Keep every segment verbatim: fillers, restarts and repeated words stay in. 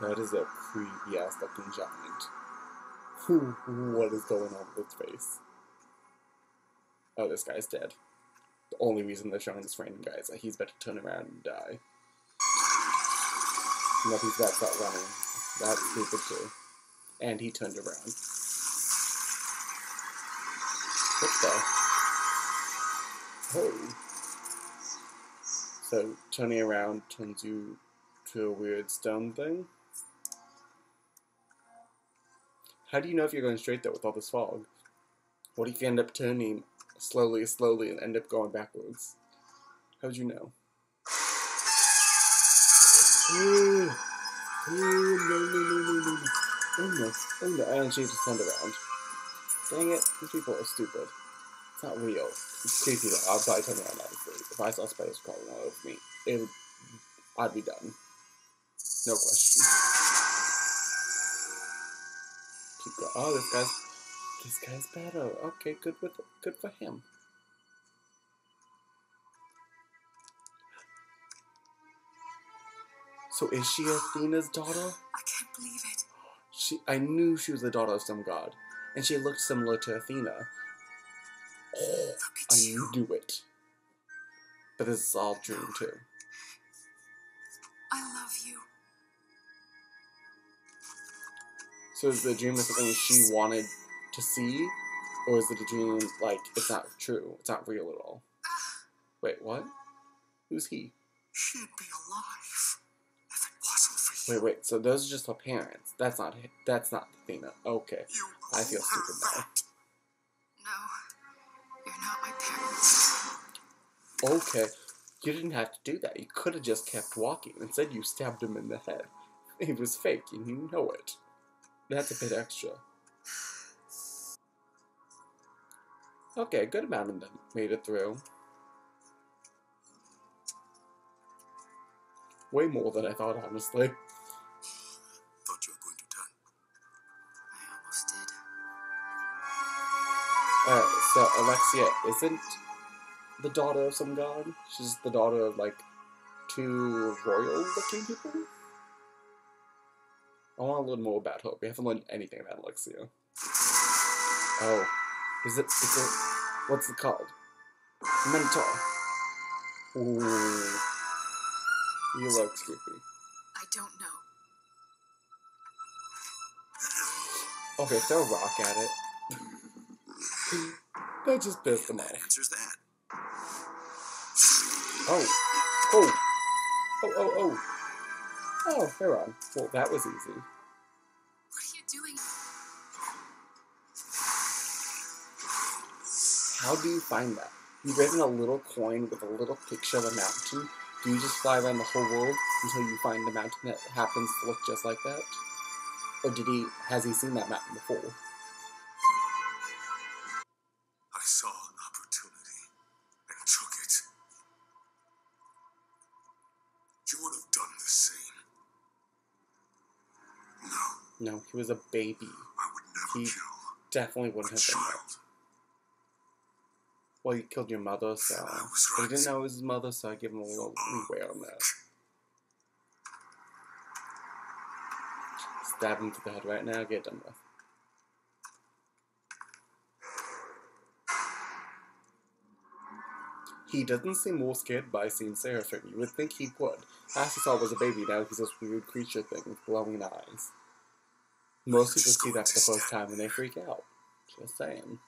That is a creepy-ass looking giant. What is going on with this face? Oh, this guy's dead. The only reason they're showing this random guy is that he's about to turn around and die. Nothing's about to start running. That's stupid too. And he turned around. What the? Oh. So, turning around turns you to a weird stone thing? How do you know if you're going straight there with all this fog? What if you end up turning slowly, slowly, and end up going backwards? How'd you know? Ooh. Ooh, no, no, no, no, no, no. Oh no, oh no, I actually just turned around. Dang it, these people are stupid. It's not real. It's creepy though, I'll probably turn around honestly. If I saw spiders crawling all over me, it would, I'd be done. No question. Keep going. Oh, this guy's, this guy's better. Okay, good with, good for him. So is she Athena's daughter? I can't believe it. She, I knew she was the daughter of some god, and she looked similar to Athena. Oh, I knew it. But this is all dream too. I love you. So is the dream of something she wanted to see, or is it a dream like it's not true, it's not real at all? Wait, what? Who's he? She'd be alive. Wait, wait, so those are just her parents. That's not, that's not Athena. Okay. I feel stupid now. No, you're not my parents. Okay. You didn't have to do that. You could have just kept walking. Instead, you stabbed him in the head. It was fake, and you know it. That's a bit extra. Okay, a good amount of them made it through. Way more than I thought, honestly. Thought you were going to turn. I almost did. Uh, so Alexia isn't the daughter of some god. She's the daughter of like two royal-looking people. I want to learn more about her. We haven't learned anything about Alexia. Oh, is it? Is it? What's it called? Mentor. Ooh. You look creepy. I don't know. Okay, throw a rock at it. That just pissed them off. Answers that. Oh. Oh. Oh, oh, oh. Oh, Hera. Well, that was easy. What are you doing? How do you find that? You've written a little coin with a little picture of a mountain. Do you just fly around the whole world until you find a mountain that happens to look just like that? Or did he, has he seen that mountain before? I saw an opportunity and took it. You would have done the same. No. No, he was a baby. I would never he kill definitely wouldn't a have child. Been there. Well, you killed your mother, so... I was right. But he didn't know it was his mother, so I give him a little leeway on that. Stab him to the head right now, get it done with. He doesn't seem more scared by seeing Seraphim. You would think he would. Last he saw was a baby, now he's this weird creature thing with glowing eyes. Most people see that for the first time and they freak out. Just saying.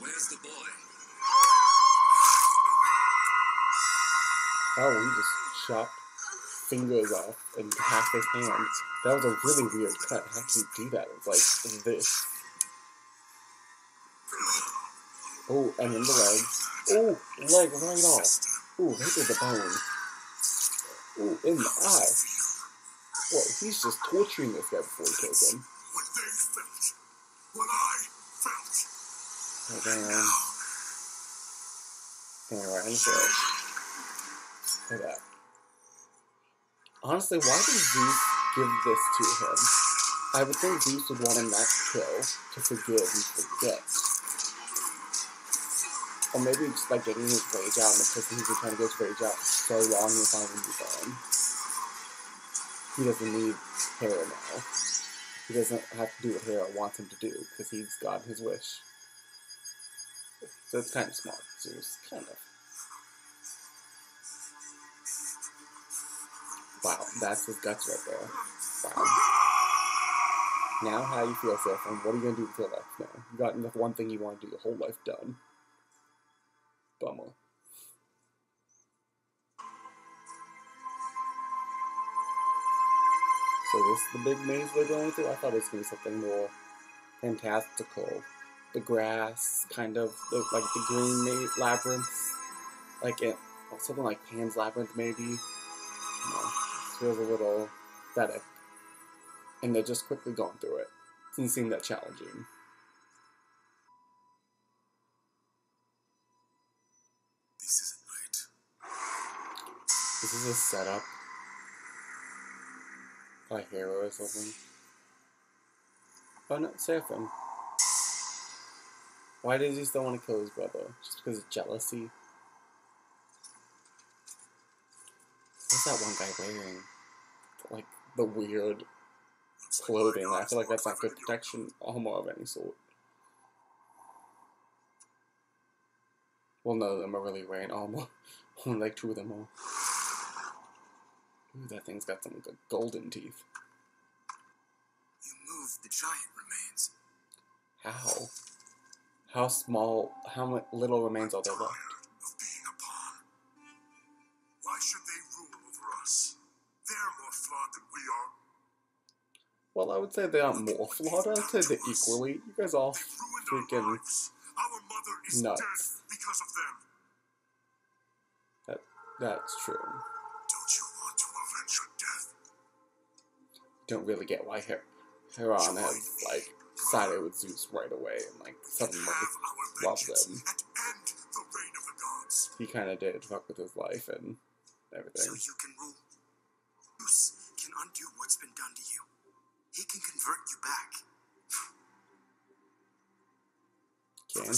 Where's the boy? Oh, he just chopped fingers off and half his hand. That was a really weird cut. How can you do that? It was like this. Oh, and then the leg. Oh, leg right off. Oh, right to the bone. Oh, in the eye. Well, he's just torturing this guy before he kills him. What they felt, what I felt. Oh, damn. Anyway, I'm sure. Look at that. Honestly, why did Zeus give this to him? I would think Zeus would want him not to kill, to forgive and forget. Or maybe just by getting his rage out, and the person he's been trying to get his rage out for so long, he'll finally be gone. he doesn't need Hera now. He doesn't have to do what Hera wants him to do, because he's got his wish. So it's kind of smart, Zeus. Kind of. Wow, that's his guts right there. Wow. Now how you feel, Seth, and what are you going to do with your life now? You've gotten the one thing you want to do your whole life done. Bummer. So this is the big maze we're going through? I thought it was going to be something more fantastical. The grass, kind of, the, like the green maze, labyrinths. Like it, something like Pan's Labyrinth, maybe. You know, it feels a little pathetic. And they're just quickly going through it. Doesn't seem that challenging. This isn't right. This is a setup. A hero or something. Oh no, Seraphim. Why does he still want to kill his brother? Just because of jealousy? What's that one guy wearing? Like, the weird clothing. I feel like that's not good protection armor of any sort. Well, none of them are really wearing armor. Only like two of them are. Ooh, that thing's got some good golden teeth. You moved the giant remains. How? How small, how little remains are there left? Of being a pawn. Why should they rule over us? They're more flawed than we are. Well, I would say they aren't more flawed. I would say they're equally. You guys all freaking nuts. Our mother is dead because of them. That, that's true. Don't really get why Her Heron has like sided with Zeus right away and like suddenly loved them. He kind of did fuck with his life and everything. So you can rule. Zeus can undo what's been done to you. He can convert you back. Can he?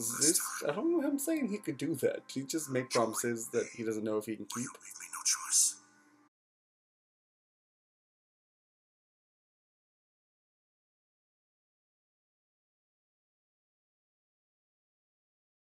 Zeus, I don't know him saying he could do that. He just make promises that he doesn't know if he can keep.